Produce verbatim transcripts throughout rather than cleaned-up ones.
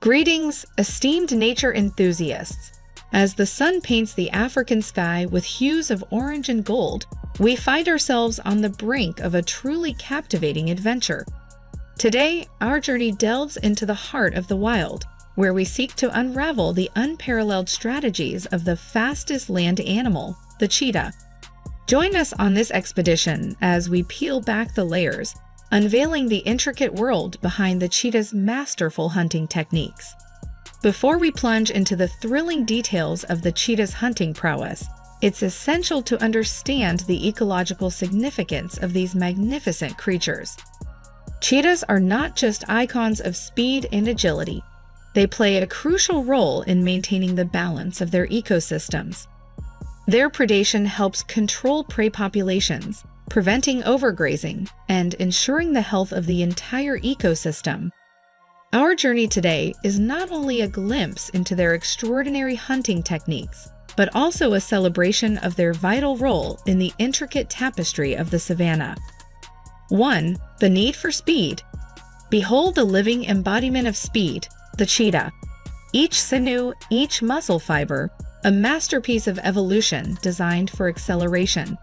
Greetings, esteemed nature enthusiasts. As the sun paints the African sky with hues of orange and gold, we find ourselves on the brink of a truly captivating adventure. Today, our journey delves into the heart of the wild, where we seek to unravel the unparalleled strategies of the fastest land animal, the cheetah. Join us on this expedition as we peel back the layers, unveiling the intricate world behind the cheetah's masterful hunting techniques. Before we plunge into the thrilling details of the cheetah's hunting prowess, it's essential to understand the ecological significance of these magnificent creatures. Cheetahs are not just icons of speed and agility. They play a crucial role in maintaining the balance of their ecosystems. Their predation helps control prey populations, preventing overgrazing, and ensuring the health of the entire ecosystem. Our journey today is not only a glimpse into their extraordinary hunting techniques, but also a celebration of their vital role in the intricate tapestry of the savanna. one. The need for speed. Behold the living embodiment of speed, the cheetah. Each sinew, each muscle fiber, a masterpiece of evolution designed for acceleration.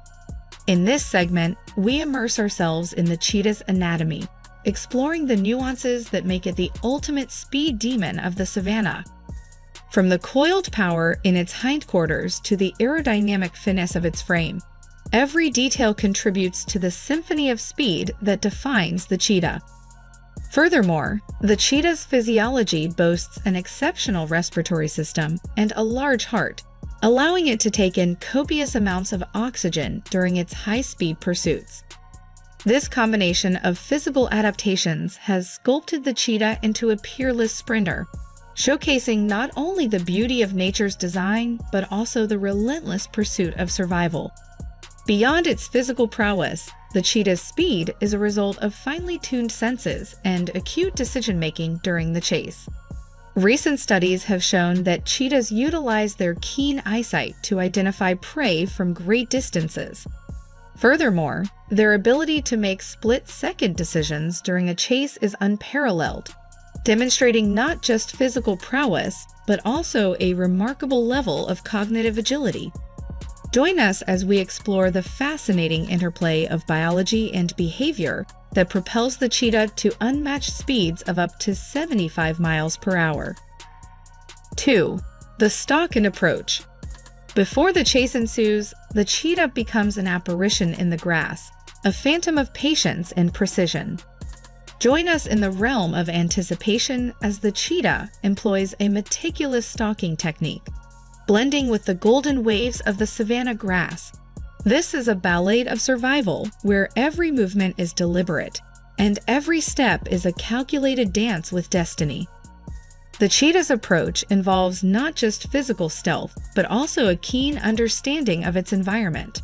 In this segment, we immerse ourselves in the cheetah's anatomy, exploring the nuances that make it the ultimate speed demon of the savanna. From the coiled power in its hindquarters to the aerodynamic finesse of its frame, every detail contributes to the symphony of speed that defines the cheetah. Furthermore, the cheetah's physiology boasts an exceptional respiratory system and a large heart, allowing it to take in copious amounts of oxygen during its high-speed pursuits. This combination of physical adaptations has sculpted the cheetah into a peerless sprinter, showcasing not only the beauty of nature's design, but also the relentless pursuit of survival. Beyond its physical prowess, the cheetah's speed is a result of finely tuned senses and acute decision-making during the chase. Recent studies have shown that cheetahs utilize their keen eyesight to identify prey from great distances. Furthermore, their ability to make split-second decisions during a chase is unparalleled, demonstrating not just physical prowess, but also a remarkable level of cognitive agility. Join us as we explore the fascinating interplay of biology and behavior that propels the cheetah to unmatched speeds of up to seventy-five miles per hour. two. The stalk and approach. Before the chase ensues, the cheetah becomes an apparition in the grass, a phantom of patience and precision. Join us in the realm of anticipation as the cheetah employs a meticulous stalking technique, blending with the golden waves of the savanna grass. This is a ballet of survival where every movement is deliberate, and every step is a calculated dance with destiny. The cheetah's approach involves not just physical stealth, but also a keen understanding of its environment.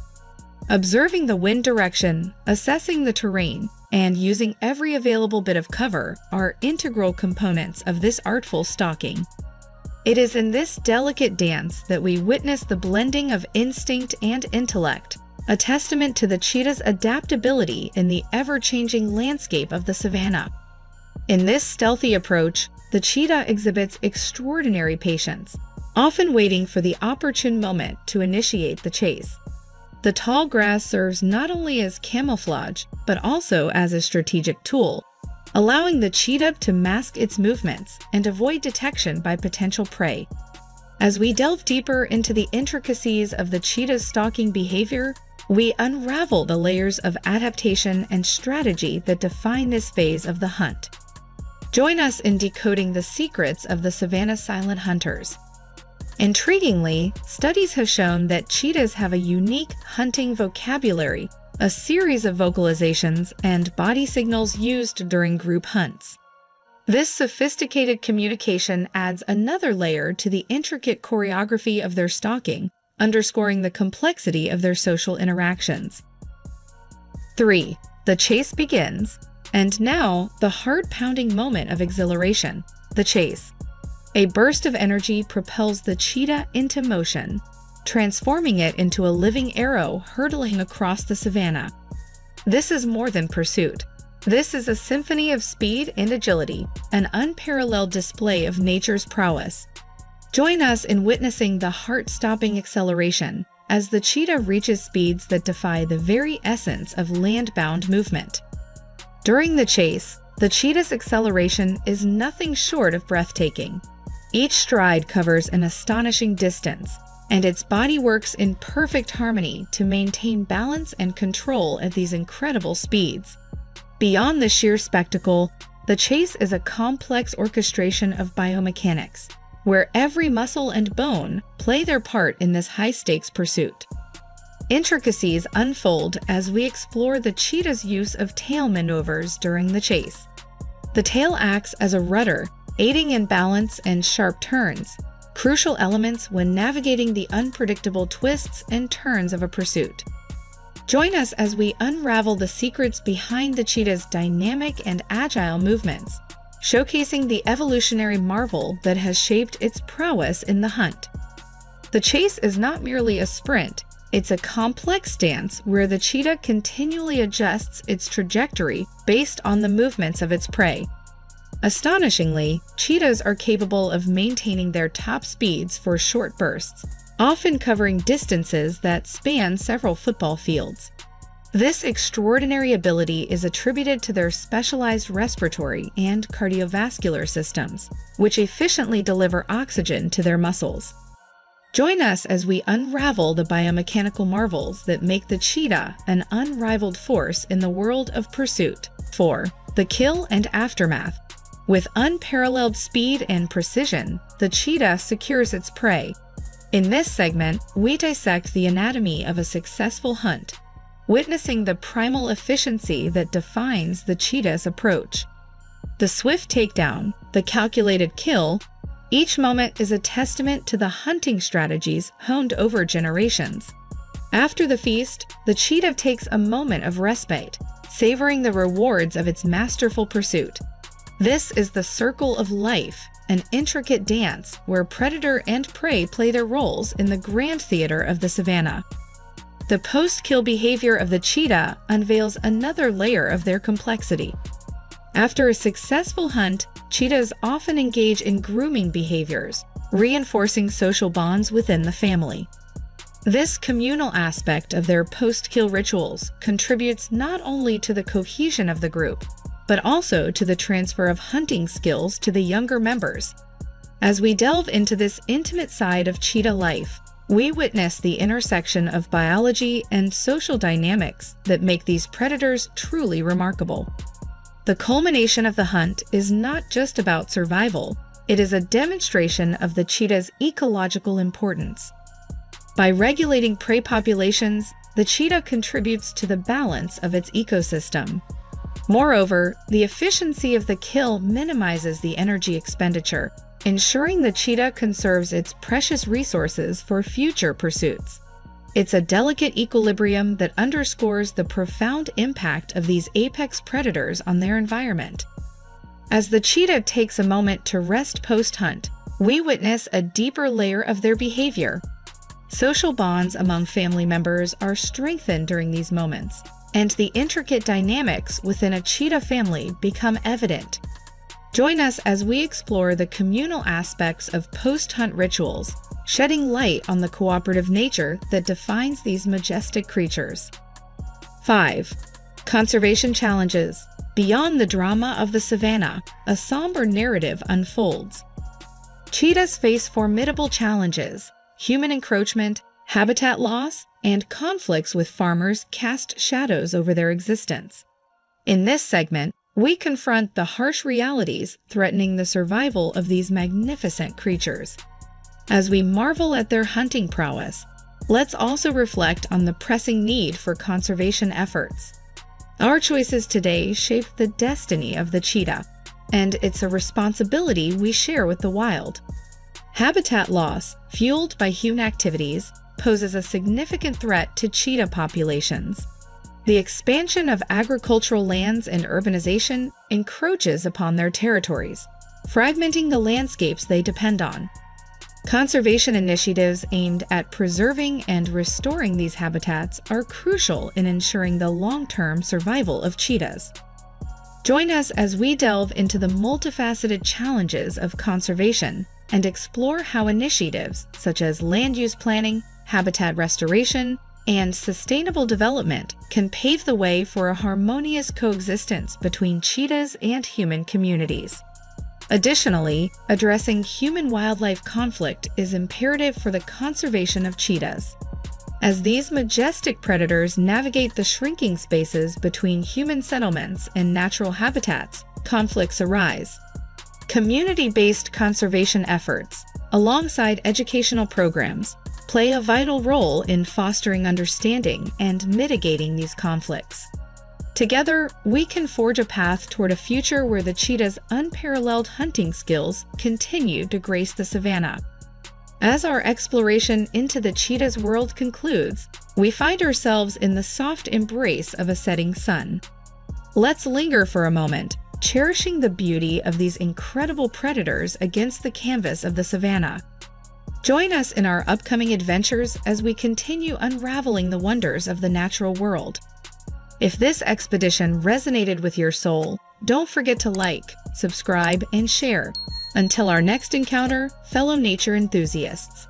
Observing the wind direction, assessing the terrain, and using every available bit of cover are integral components of this artful stalking. It is in this delicate dance that we witness the blending of instinct and intellect, a testament to the cheetah's adaptability in the ever-changing landscape of the savanna. In this stealthy approach, the cheetah exhibits extraordinary patience, often waiting for the opportune moment to initiate the chase. The tall grass serves not only as camouflage, but also as a strategic tool, allowing the cheetah to mask its movements and avoid detection by potential prey. As we delve deeper into the intricacies of the cheetah's stalking behavior, we unravel the layers of adaptation and strategy that define this phase of the hunt. Join us in decoding the secrets of the savanna silent hunters. Intriguingly, studies have shown that cheetahs have a unique hunting vocabulary, a series of vocalizations and body signals used during group hunts. This sophisticated communication adds another layer to the intricate choreography of their stalking, underscoring the complexity of their social interactions. three. The chase begins, and now the heart-pounding moment of exhilaration, the chase. A burst of energy propels the cheetah into motion, transforming it into a living arrow hurtling across the savanna. This is more than pursuit. This is a symphony of speed and agility, an unparalleled display of nature's prowess. Join us in witnessing the heart-stopping acceleration as the cheetah reaches speeds that defy the very essence of land-bound movement. During the chase, the cheetah's acceleration is nothing short of breathtaking. Each stride covers an astonishing distance, and its body works in perfect harmony to maintain balance and control at these incredible speeds. Beyond the sheer spectacle, the chase is a complex orchestration of biomechanics, where every muscle and bone play their part in this high-stakes pursuit. Intricacies unfold as we explore the cheetah's use of tail maneuvers during the chase. The tail acts as a rudder, aiding in balance and sharp turns, crucial elements when navigating the unpredictable twists and turns of a pursuit. Join us as we unravel the secrets behind the cheetah's dynamic and agile movements, showcasing the evolutionary marvel that has shaped its prowess in the hunt. The chase is not merely a sprint, it's a complex dance where the cheetah continually adjusts its trajectory based on the movements of its prey. Astonishingly, cheetahs are capable of maintaining their top speeds for short bursts, often covering distances that span several football fields. This extraordinary ability is attributed to their specialized respiratory and cardiovascular systems, which efficiently deliver oxygen to their muscles. Join us as we unravel the biomechanical marvels that make the cheetah an unrivaled force in the world of pursuit. four. The kill and aftermath. With unparalleled speed and precision, the cheetah secures its prey. In this segment, we dissect the anatomy of a successful hunt, witnessing the primal efficiency that defines the cheetah's approach. The swift takedown, the calculated kill, each moment is a testament to the hunting strategies honed over generations. After the feast, the cheetah takes a moment of respite, savoring the rewards of its masterful pursuit. This is the circle of life, an intricate dance where predator and prey play their roles in the grand theater of the savannah. The post-kill behavior of the cheetah unveils another layer of their complexity. After a successful hunt, cheetahs often engage in grooming behaviors, reinforcing social bonds within the family. This communal aspect of their post-kill rituals contributes not only to the cohesion of the group, but also to the transfer of hunting skills to the younger members. As we delve into this intimate side of cheetah life, we witness the intersection of biology and social dynamics that make these predators truly remarkable. The culmination of the hunt is not just about survival, it is a demonstration of the cheetah's ecological importance. By regulating prey populations, the cheetah contributes to the balance of its ecosystem. Moreover, the efficiency of the kill minimizes the energy expenditure, ensuring the cheetah conserves its precious resources for future pursuits. It's a delicate equilibrium that underscores the profound impact of these apex predators on their environment. As the cheetah takes a moment to rest post-hunt, we witness a deeper layer of their behavior. Social bonds among family members are strengthened during these moments, and the intricate dynamics within a cheetah family become evident. Join us as we explore the communal aspects of post-hunt rituals, shedding light on the cooperative nature that defines these majestic creatures. five. Conservation challenges. Beyond the drama of the savannah, a somber narrative unfolds. Cheetahs face formidable challenges: human encroachment, habitat loss, and conflicts with farmers cast shadows over their existence. In this segment, we confront the harsh realities threatening the survival of these magnificent creatures. As we marvel at their hunting prowess, let's also reflect on the pressing need for conservation efforts. Our choices today shape the destiny of the cheetah, and it's a responsibility we share with the wild. Habitat loss, fueled by human activities, poses a significant threat to cheetah populations. The expansion of agricultural lands and urbanization encroaches upon their territories, fragmenting the landscapes they depend on. Conservation initiatives aimed at preserving and restoring these habitats are crucial in ensuring the long-term survival of cheetahs. Join us as we delve into the multifaceted challenges of conservation and explore how initiatives such as land use planning, habitat restoration, and sustainable development can pave the way for a harmonious coexistence between cheetahs and human communities. Additionally, addressing human-wildlife conflict is imperative for the conservation of cheetahs, as these majestic predators navigate the shrinking spaces between human settlements and natural habitats. Conflicts arise. Community-based conservation efforts, alongside educational programs, play a vital role in fostering understanding and mitigating these conflicts. Together, we can forge a path toward a future where the cheetah's unparalleled hunting skills continue to grace the savanna. As our exploration into the cheetah's world concludes, we find ourselves in the soft embrace of a setting sun. Let's linger for a moment, cherishing the beauty of these incredible predators against the canvas of the savanna. Join us in our upcoming adventures as we continue unraveling the wonders of the natural world. If this expedition resonated with your soul, don't forget to like, subscribe, and share. Until our next encounter, fellow nature enthusiasts.